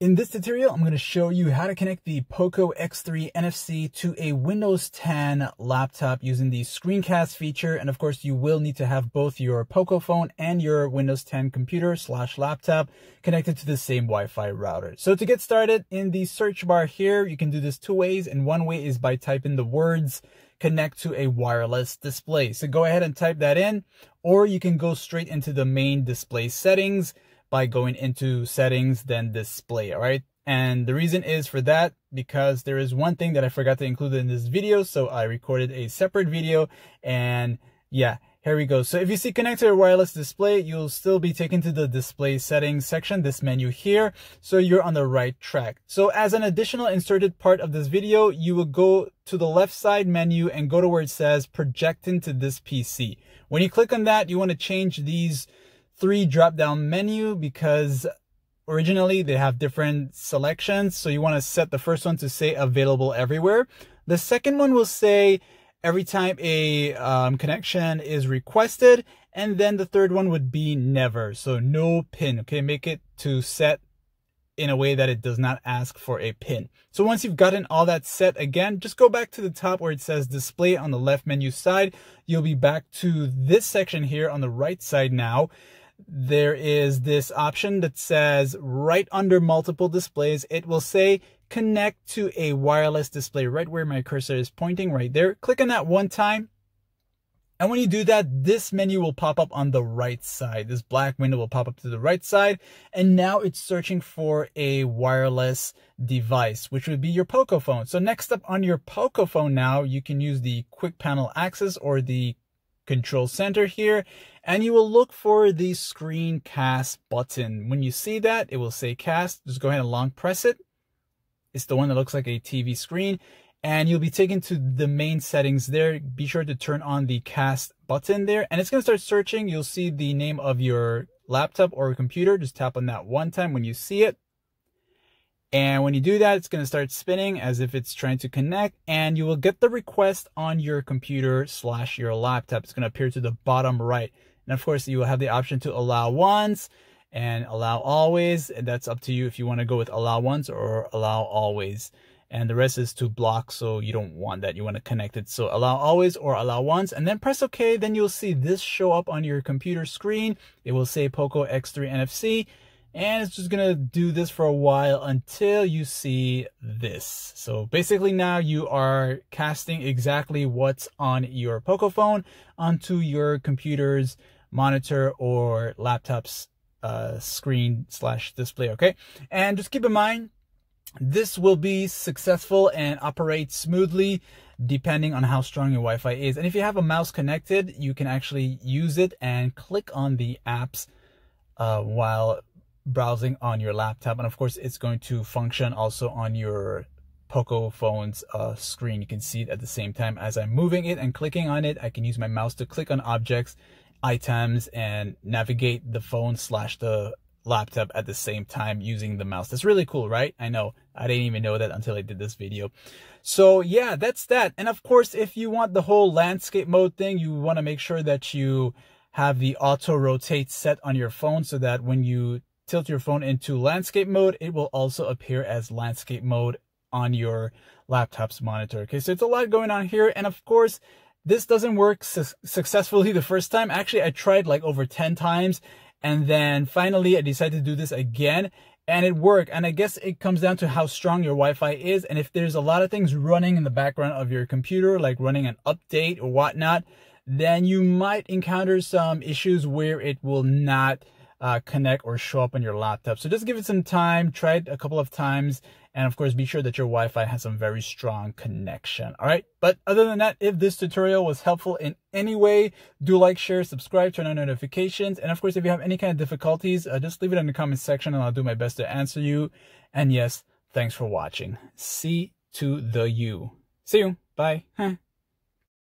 In this tutorial, I'm going to show you how to connect the POCO X3 NFC to a Windows 10 laptop using the screencast feature. And of course, you will need to have both your POCO phone and your Windows 10 computer / laptop connected to the same Wi-Fi router. So to get started, in the search bar here, you can do this two ways. And one way is by typing the words "connect to a wireless display." So go ahead and type that in, or you can go straight into the main display settings by going into settings, then display. All right. And the reason is for that, because there is one thing that I forgot to include in this video. So I recorded a separate video, and yeah, here we go. So if you see "connect to a wireless display," you'll still be taken to the display settings section, this menu here. So you're on the right track. So as an additional inserted part of this video, you will go to the left side menu and go to where it says "projecting to this PC." When you click on that, you want to change these three drop-down menu, because originally they have different selections. So you want to set the first one to say "available everywhere." The second one will say "every time a connection is requested." And then the third one would be "never." So no pin. Okay, make it to set in a way that it does not ask for a pin. So once you've gotten all that set, again, just go back to the top where it says display on the left menu side. You'll be back to this section here on the right side now. There is this option that says right under multiple displays, it will say "connect to a wireless display," right where my cursor is pointing right there. Click on that one time. And when you do that, this menu will pop up on the right side. This black window will pop up to the right side. And now it's searching for a wireless device, which would be your POCO phone. So next up on your POCO phone now, you can use the quick panel access or the control center here, and you will look for the screencast button. When you see that, it will say "cast." Just go ahead and long press it. It's the one that looks like a TV screen, and you'll be taken to the main settings there. Be sure to turn on the cast button there, and it's going to start searching. You'll see the name of your laptop or computer. Just tap on that one time when you see it. And when you do that, it's going to start spinning as if it's trying to connect, and you will get the request on your computer / your laptop. It's going to appear to the bottom right. And of course, you will have the option to allow once and allow always. That's up to you if you want to go with allow once or allow always. And the rest is to block, so you don't want that. You want to connect it. So allow always or allow once, and then press OK. Then you'll see this show up on your computer screen. It will say POCO X3 NFC. And it's just going to do this for a while until you see this. So basically now you are casting exactly what's on your POCO phone onto your computer's monitor or laptop's screen / display. Okay. And just keep in mind, this will be successful and operate smoothly depending on how strong your Wi-Fi is. And if you have a mouse connected, you can actually use it and click on the apps while browsing on your laptop. And of course, it's going to function also on your POCO phone's screen. You can see it at the same time as I'm moving it and clicking on it. I can use my mouse to click on objects, items, and navigate the phone / the laptop at the same time using the mouse. That's really cool, right? I know. I didn't even know that until I did this video. So yeah, that's that. And of course, if you want the whole landscape mode thing, you want to make sure that you have the auto rotate set on your phone so that when you tilt your phone into landscape mode, it will also appear as landscape mode on your laptop's monitor. Okay, so it's a lot going on here. And of course, this doesn't work successfully the first time. Actually, I tried like over 10 times, and then finally I decided to do this again, and it worked. And I guess it comes down to how strong your Wi-Fi is. And if there's a lot of things running in the background of your computer, like running an update or whatnot, then you might encounter some issues where it will not connect or show up on your laptop. So just give it some time, try it a couple of times, and of course be sure that your Wi-Fi has some very strong connection. All right, but other than that, if this tutorial was helpful in any way, do like, share, subscribe, turn on notifications, and of course if you have any kind of difficulties, just leave it in the comment section and I'll do my best to answer you. And yes, thanks for watching. See to the U. See you. Bye.